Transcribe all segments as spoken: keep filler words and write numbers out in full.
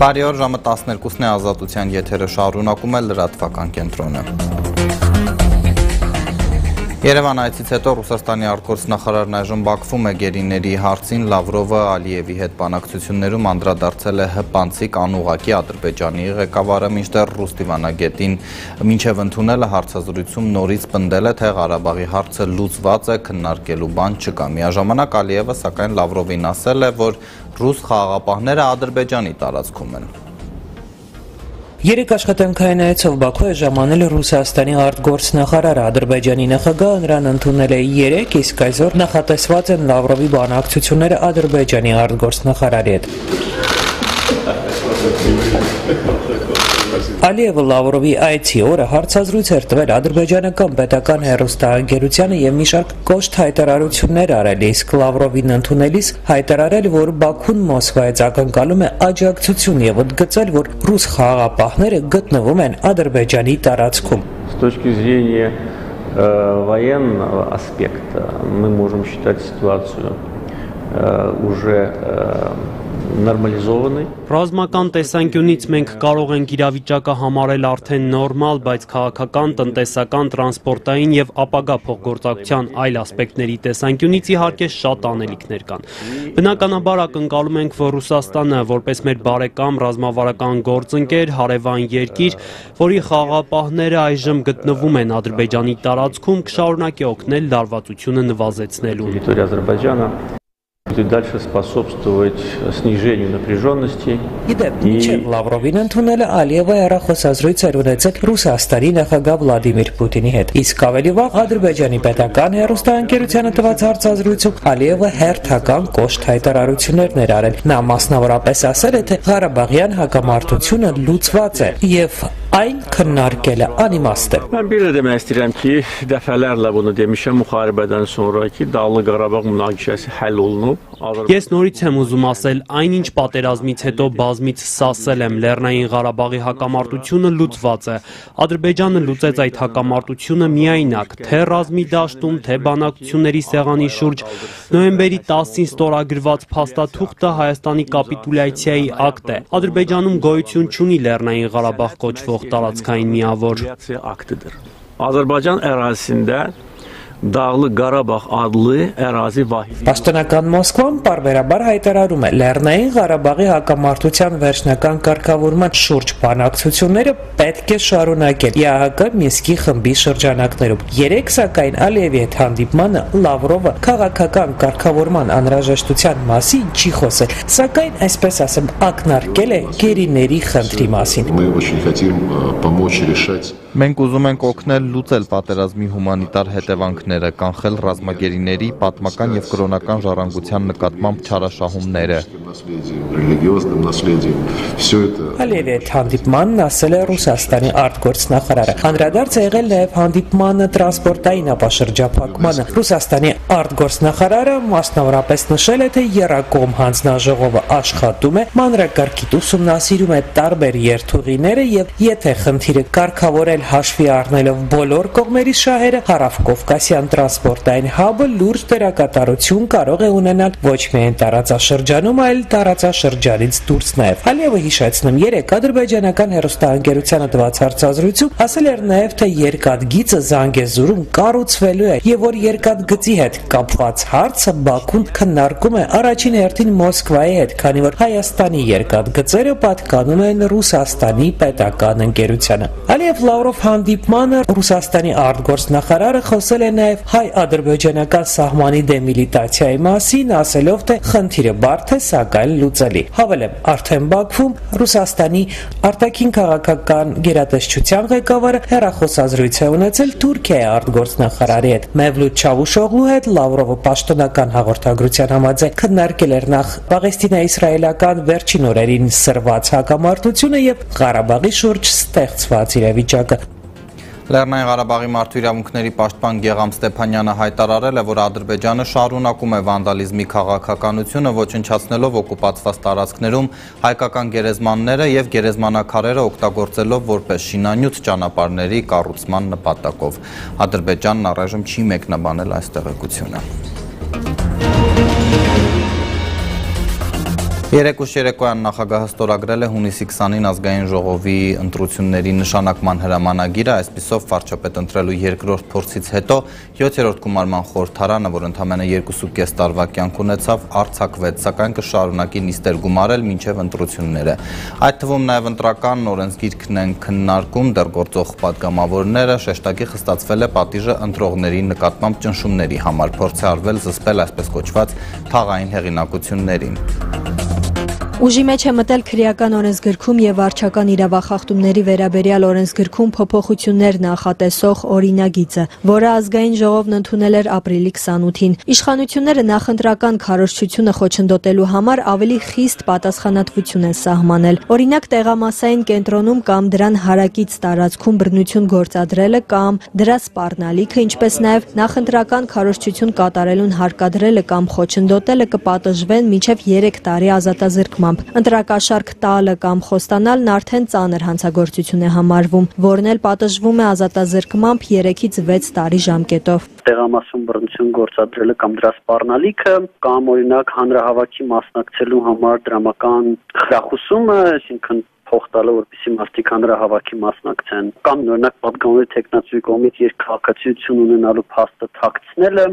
Բարի օր, ժամը տասներկուսն է ազատության եթերը շարունակում է լրատվական կենտրոնը։ Երևան այցից հետո Ռուսաստանի արտգործնախարարն այժմ Բաքվում է գերիների հարցին, Լավրովը Ալիևի հետ բանակցություններում անդրադարձել է հպանցիկ անուղղակի Ադրբեջանի ղեկավարը, մինչդեռ ռուս դիվանագետին մինչև ընդունելը հարցազրույցում նորից պնդել է, թե Ղարաբաղի հարցը լուծված է, քննարկելու բան չկա։ Միաժամանակ Ալիևը սակայն Լավրովին ասել է, որ ռուս խաղաղապահները Ադրբեջանի տարածքում են։ Երեք աշխատանքային այցով Բաքու է ժամանել Ռուսաստանի արտգործնախարարը, Ադրբեջանի նախագահը նրան ընդունել է երեք, իսկ այսօր նախատեսված են Լավրովի բանակցությունները Ադրբեջանի արտգործնախարարի հետ։ Ալիևը Լավրովի այցի օրը հարցազրույց էր տվել ադրբեջանական պետական հեռուստաընկերությանը և մի շարք կոշտ հայտարարություններ արել, իսկ Լավրովին ընդունելիս հայտարարել, որ Բաքուն Մոսկվայից ակնկալում է աջակցություն և ընդգծել, որ ռուս խաղաղապահները գտնվում են Ադրբեջանի տարածքում։ С точки зрения военного аспекта мы можем считать ситуацию уже normalizovanei. Ռազմական տեսանկյունից մենք կարող ենք իրավիճակը համարել արդեն նորմալ, բայց քաղաքական, տնտեսական, տրանսպորտային եւ ապագա փոխգործակցության այլ ասպեկտների տեսանկյունից իհարկե շատ անելիքներ կան։ Բնականաբար ակնկալում ենք, որ Ռուսաստանը, որպես մեր բարեկամ ռազմավարական գործընկեր, հարևան երկիր, որի խաղապահները այժմ գտնվում են Ադրբեջանի տարածքում, կշարունակի օգնել լարվածությունը նվազեցնելու։ Տերիտորիա Ադրբեջանը и дальше способствовать снижению напряженности. Լավրովին ընդունել Ալիևը հեռախոսազրույց էր ունեցել Ռուսաստանի նախագահ Վլադիմիր Պուտինի հետ։ Իսկ ավելի վաղ Ադրբեջանի պետական հեռուստաընկերությանը տված հարցազրույցում Ալիևը հերթական կոշտ հայտարարություններն էր արել։ Նա մասնավորապես ասել է, թե Ղարաբաղյան հակամարտությունը լուծված է եւ այն քննարկելը անիմաստ է։ Mən bir də demək istəyirəm ki, dəfələrlə bunu demişəm, müharibədən sonrakı Dağlıq Qarabağ münaqişəsi həll olunub. Ես նորից եմ ուզում ասել, այնինչ պատերազմից հետո բազմից սասել եմ, Լեռնային Ղարաբաղի հակամարտությունը լուծված է։ Ադրբեջանը լուծեց այդ հակամարտությունը միայնակ, թե ռազմի դաշտում, թե բանակցությունների սեղանի շուրջ։ Նոյեմբերի տասին ստորագրված փաստաթուղթը Հայաստանի կապիտուլյացիայի ակտ է։ Ադրբեջանում գոյություն չունի Լեռնային Ղարաբաղ կոչվող տարածքային միավոր։ Ադրբեջան ərazisində Dağlıq Qarabağ adlı ərazi vahidi. Պաշտոնական Մոսկվան պարբերաբար հայտարարում է Լեռնային Ղարաբաղի հակամարտության վերջնական կարգավորման շուրջ բանակցությունները պետք է շարունակել ԵԱՀԿ Մինսկի խմբի շրջանակներում։ Երեկ սակայն Ալիևի հետ հանդիպմանը Լավրովը քաղաքական կարգավորման անհրաժեշտության մասին չի խոսել, սակայն այսպես ասեմ ակնարկել է գերիների խնդրի մասին։ Мы очень хотим помочь решать. Մենք ուզում ենք օգնել լուծել պատերազմի հումանիտար հետևանքները, կանխել ռազմագերիների պատմական և կրոնական ժառանգության նկատմամբ չարաշահումները։ Ալիևի հետ հանդիպմանն ասել է Ռուսաստանի արտգործնախարարը։ Անդրադարձ է եղել նաև հանդիպմանը տրանսպորտային ապաշրջափակմանը։ Ռուսաստանի արտգործնախարարը մասնավորապես նշել է, թե Եռակողմ հանձնաժողովը աշխատում է, մանրակարգիտ ուսումնասիրում է տարբեր երթուղիները և եթե խնդիրը կարգավորել հաշվի առնելով բոլոր կողմերի շահերը, Հարավկովկասյան տրանսպորտային հաբը լուրջ դերակատարություն կարող է ունենալ ոչ միայն տարածաշրջանում, այլ տարածաշրջանից դուրս նաև։ Ալիևը հիշեցնում երեք ադրբեջանական հեռուստաընկերությանը տված հարցազրույցում, ասել էր նաև, թե երկաթգիծը Զանգեզուրում կառուցվելու է և որ երկաթգծի հետ կապված հարցը Բաքուն քննարկում է առաջին հերթին Մոսկվայի հետ, քանի որ Հայաստանի երկաթգծերը պատկանում են Ռուսաստանի պետական ընկերությանը։ Ալիև Լավրով հանդիպմանը Ռուսաստանի արտգործնախարարը խոսել է նաև հայ-ադրբեջանական սահմանի դեմիլիտացիայի մասին, ասելով, թե խնդիրը բարդ է, սակայն լուծելի։ Հավելեմ, արդեն Բաքվում Ռուսաստանի արտաքին քաղաքական գերատեսչության ղեկավարը հեռախոսազրույց է ունեցել Թուրքիայի արտգործնախարարի հետ։ Մևլութ Չավուշօղլու հետ Լավրովը պաշտոնական հաղորդագրության համաձայն քննարկել էր նախ Պաղեստինա-իսրայելական վերջին օրերին սրված հակամարտությունը և Ղարաբաղի շուրջ ստեղծված իրավիճակը։ Լեռնային Ղարաբաղի մարդու իրավունքների պաշտպան Գեգամ Ստեփանյանը հայտարարել է, որ Ադրբեջանը շարունակում է վանդալիզմի քաղաքականությունը, ոչնչացնելով օկուպացված տարածքներում հայկական գերեզմանները և գերեզմանակարերը օգտագործելով որպես շինանյութ ճանապարհների կառուցման նպատակով։ Ադրբեջանն առայժմ չի մեկնաբանել այս տեղեկությունը։ Երեկոյան նախագահը ստորագրել է հունիսի քսանին ազգային ժողովի ընտրությունների նշանակման հրամանագիրը, այսպիսով վարչապետ ընտրելու երկրորդ փորձից հետո յոթերորդ գումարման խորհրդարանը, որ ընդամենը երկուսուկես տարվա կյանք ունեցավ, արձակվեց, սակայն կշարունակի նիստեր գումարել մինչև ընտրությունները։ Այդ թվում նաև ընտրական օրենսգիրքն են քննարկում, դեռ գործող պատգամավորները, շեշտակի խստացվել է պատիժը ընտրողների նկատմամբ ճնշումների համար, փորձ է արվել զսպել այսպես կոչված թաղային հեղինակություններին։ Ուժի մեջ է մտել քրեական օրենսգրքում եւ վարչական իրավախախտումների վերաբերյալ օրենսգրքում փոփոխություններ նախատեսող օրինագիծը, որը ազգային ժողովն ընդունել էր ապրիլի քսանութին։ Իշխանությունները նախընտրական քարոզչությունը խոչընդոտելու համար ավելի խիստ պատասխանատվություն են սահմանել։ Օրինակ, տեղամասային կենտրոնում կամ դրան հարակից տարածքում բռնություն գործադրելը կամ դրա սպառնալիքը, ինչպես նաեւ նախընտրական քարոզչություն կատարելուն հարկադրելը կամ խոչընդոտելը կպատժվեն մինչեւ երեք տարի ազատազրկման։ Ընտրակաշառք տալը կամ խոստանալն արդեն ծանր հանցագործություն է համարվում, որն էլ պատժվում է ազատազրկմամբ երեքից վեց տարի ժամկետով։ Տեղամասում բռնություն գործադրելը կամ դրա սպառնալիքը կամ օրինակ հանրահավաքի մասնակցելու համար դրամական խրախուսումը, այսինքն փոխտալը, որպեսզի մարդիկ հանրահավաքի մասնակցեն, կամ օրինակ պատգամավորի տեխնատուի կողմից երկխաղացություն ունենալու փաստը թաքցնելը,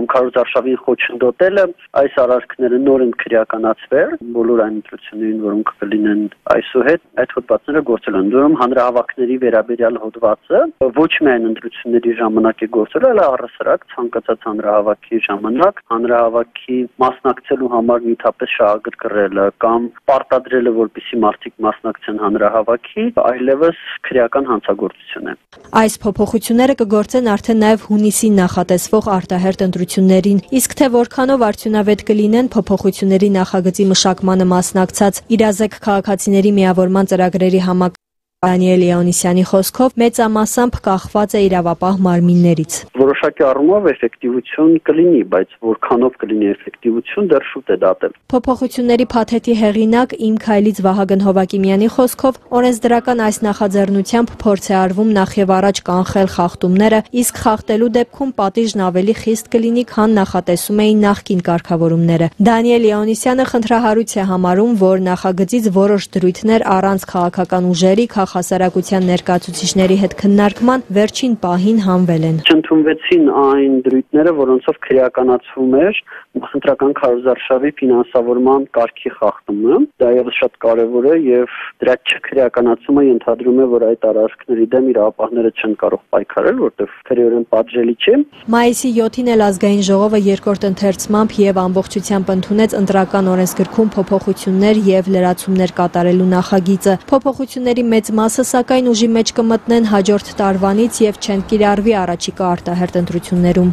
կամ քարոզարշավին խոչընդոտելը, այս արարքները նորեն քրեականացվել, բոլոր այն ընտրություններին, որոնք կլինեն այսուհետ, այդ հոդվածները գործել են, դրանում հանրահավաքների վերաբերյալ հոդվածը ոչ միայն ընտրությունների ժամանակ է գործել, այլ առհասարակ ցանկացած հանրահավաքի ժամանակ հանրահավաքի մասնակցելու համար նույնիսկ շահագրգռելը կամ պարտադրելը, որպեսզի մարդիկ մասնակցեն հանրահավաքի, այլևս քրեական հանցագործություն է։ Այս փոփոխությունները կգործեն արդեն նաև հունիսին նախատեսվող արտահերտ ընտրություններին, իսկ թե որքանով արդյունավետ կլինեն փոփոխությունների նախագծի մշակմանը մասնակցած իրազեկ քաղաքացիների միավորման ծրագրերի համակարգը Daniel Ioniciani խոսքով մեծամասամբ կախված է իրավապահ մարմիններից։ Որոշակի առումով էֆեկտիվություն կլինի, բայց որքանով կլինի էֆեկտիվություն դեռ շուտ է դատել։ Փոփոխությունների փաթեթի հեղինակ իմ քայլից Վահագն Հովակիմյանի խոսքով օրենսդրական այս նախաձեռնությամբ փորձ է արվում նախ եւ առաջ կանխել խախտումները, իսկ խախտելու դեպքում պատիժն ավելի խիստ կլինի, քան նախատեսում էին նախկին կարգավորումները։ Դանիել Ioniciանը խնդրահարույց է համարում, որ նախագծից որոշ դրույթներ առանց քաղաքական ուժերի հասարակության ներկայացուցիչների հետ քննարկման վերջին պահին հանվել են։ Չընդունվեցին այն դրույթները, որոնցով քրեականացվում էր նախընտրական քարոզարշավի ֆինանսավորման կարգի խախտումը, դա ևս շատ կարևոր է եւ դրա չքրեականացումը ենթադրում է, որ այդ արարքների դեմ իրավապահները չեն կարող պայքարել, որտեղ թերևս պատժելի չէ։ Մայիսի յոթին էլ ազգային ժողովը երկրորդ ընթերցմամբ եւ ամբողջությամբ ընդունեց ընտրական օրենսգրքում փոփոխություններ եւ լրացումներ կատարելու նախագիծը։ Փոփոխությունների մեծ մասը, սակայն, ուժի մեջ կմտնեն հաջորդ տարվանից եւ չեն կիրառվի առաջիկա արտահերտ ընտրություններում։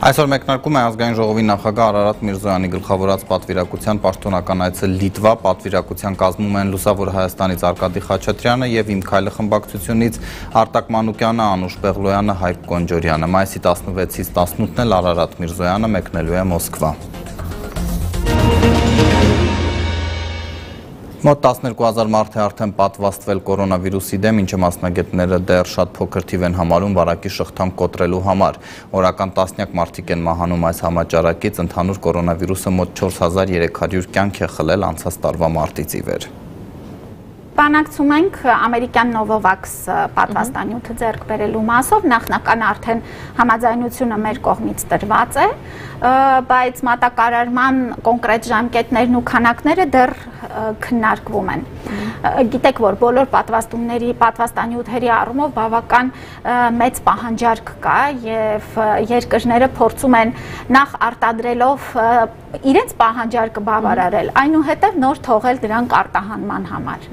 Այսօր մեկնարկում է ազգային ժողովի նախագահ Արարատ Միրզոյանի գլխավորած պատվիրակության պաշտոնական այցը Լիտվա, պատվիրակության կազմում են Լուսավոր Հայաստանից Արկադի Խաչատրյանը եւ իմ քայլը խմբակցությունից Արտակ Մանուկյանը, Անուշ Բեղլոյանը, Հայկ Կոնջորյանը։ Մայիսի տասնվեցից տասնութն էլ Արարատ Միրզոյանը մեկնելու է Մոսկվա։ Մոտ տասներկու հազար մարդ է արդեն պատվաստվել կորոնավիրուսի դեմ, ինչը մասնագետները դեռ շատ փոքր թիվ են համարում վարակի շղթան կոտրելու համար։ Օրական տասնյակ մարդիկ են մահանում այս համաճարակից, ընդհանուր կորոնավիրուսը մոտ չորս հազար երեք հարյուր կյանք է խլել անցած տարվա մարտից ի վեր։ Բանակցում ենք ամերիկյան Նովովաքս պատվաստանյութը ձեռք բերելու մասով, նախնական արդեն համաձայնությունը մեր կողմից տրված է, բայց մատակարարման կոնկրետ ժամկետներն ու քանակները դեռ քննարկվում են։ Գիտեք, որ բոլոր պատվաստումների, պատվաստանյութերի առումով բավական մեծ պահանջարկ կա եւ երկրները փորձում են նախ արտադրելով իրենց պահանջարկը բավարարել, այնուհետեւ նոր թողել դրանք արտահանման համար։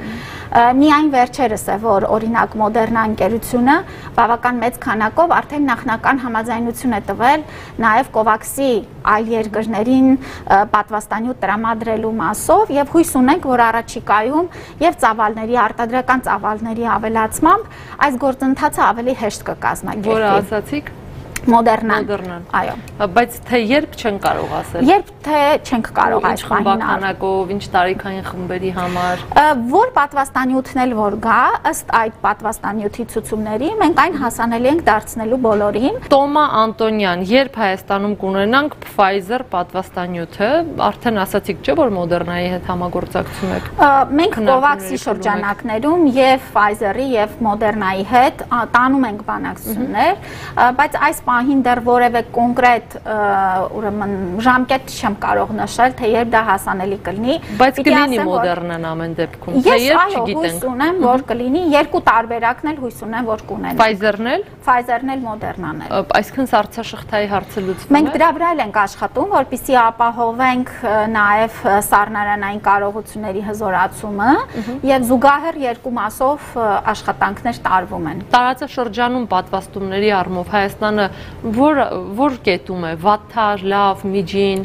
Միայն վերջերս է, որ օրինակ Moderna ընկերությունը բավական մեծ քանակով արդեն նախնական համաձայնություն է տվել նաև Կովաքսի այլ երկրներին պատվաստանյութ տրամադրելու մասով եւ հույս ունենք, որ առաջիկայում եւ ծավալների արտադրական ծավալների ավելացմամբ այս գործընթացը ավելի հեշտ կկազմակերպվի։ Որը ասացիք Moderna. Այո։ Բայց թե երբ չեն կարող ասել։ Երբ թե չենք կարող այս բանակով, ինչ տարիքային խմբերի համար։ Որ պատվաստանյութն էլ որ գա, ըստ այդ պատվաստանյութի ցուցումների, մենք այն հասանելի ենք դարձնելու բոլորին։ Տոմա Անտոնյան, երբ Հայաստանում կունենանք Pfizer պատվաստանյութը, արդեն ասացիք, չէ՞ որ Moderna-ի հետ համագործակցում եք։ Մենք Covax-ի շրջանակներում եւ Pfizer-ի եւ Moderna-ի հետ տանում ենք բանակցություններ, բայց այս Պահին դեռ որևէ կոնկրետ ուրեմն ժամկետ չեմ կարող նշել, թե երբ դա հասանելի կլինի, բայց կլինի Moderna-ն ամեն դեպքում, թե երբ չգիտենք։ Ես հույս ունեմ, որ կլինի, երկու տարբերակն էլ հույս ունեմ, որ կունենանք։ Pfizer-ն էլ, Pfizer-ն էլ Moderna-ն էլ։ Այսինքն սառցաշղթայի հարցը լուծվում է։ Մենք դրա վրա ենք աշխատում, որպեսզի ապահովենք նաև սառնարանային կարողությունների հզորացումը եւ զուգահեռ երկու մասով աշխատանքներ տարվում են։ Տարածաշրջանում պատվաստումների առումով Հայաստանը Vor, vor chetume, vatar, lav, mijin.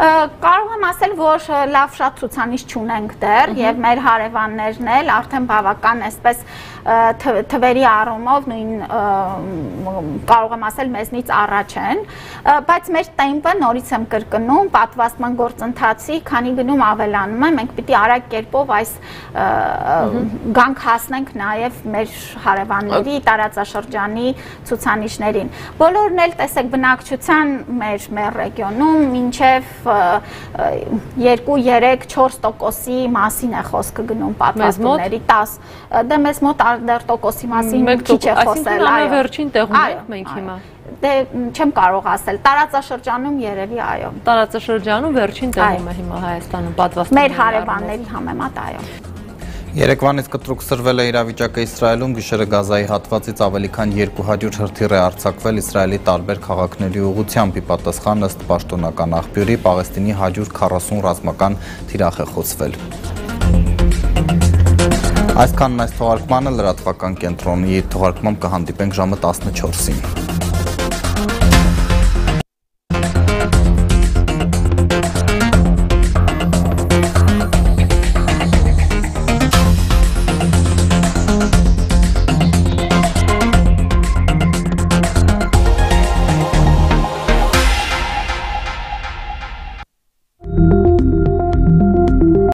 Կարող եմ ասել, որ լավ շատ ցուցանիշ չունենք դեռ եւ մեր հարևաններն էլ արդեն բավական այսպես թվերի առումով նույն կարող եմ ասել մեզնից առաջ են, բայց մեր տեմպը նորից եմ կրկնում, պատվաստման գործընթացի, քանի գնում ավելանում է, մենք պիտի արագ կերպով այս գանք հասնենք նաեւ մեր հարևանների տարածաշրջանի ցուցանիշներին։ Բոլորն էլ տեսեք բնակչության մեր մեր ռեգիոնում մինչեւ երկու երեք չորս տոկոսի մասին է խոսքը գնում պատվաստումների տաս դե մեզ մոտ արդար տոկոսի մասին քիչ է խոսել այո վերջին տեղում ենք մենք հիմա դե չեմ կարող ասել տարածաշրջանում երևի այո տարածաշրջանում վերջին տեղում է հիմա Հայաստանում պատվաստումների մեր հարևանների համեմատ այո Երեկվանից կտրուկ սրվել է իրավիճակը Իսրայելում, գիշերը Գազայի հատվածից ավելի քան երկու հարյուր հրթիռ է արձակվել Իսրայելի տարբեր քաղաքների ուղղությամբ, ի պատասխան ըստ պաշտոնական աղբյուրի Պաղեստինի հարյուր քառասուն ռազմական թիրախ է խոցվել։ Այսքանն այս թողարկմանը լրատվական կենտրոնի թողարկմամբ կհանդիպենք ժամը տասնչորսին։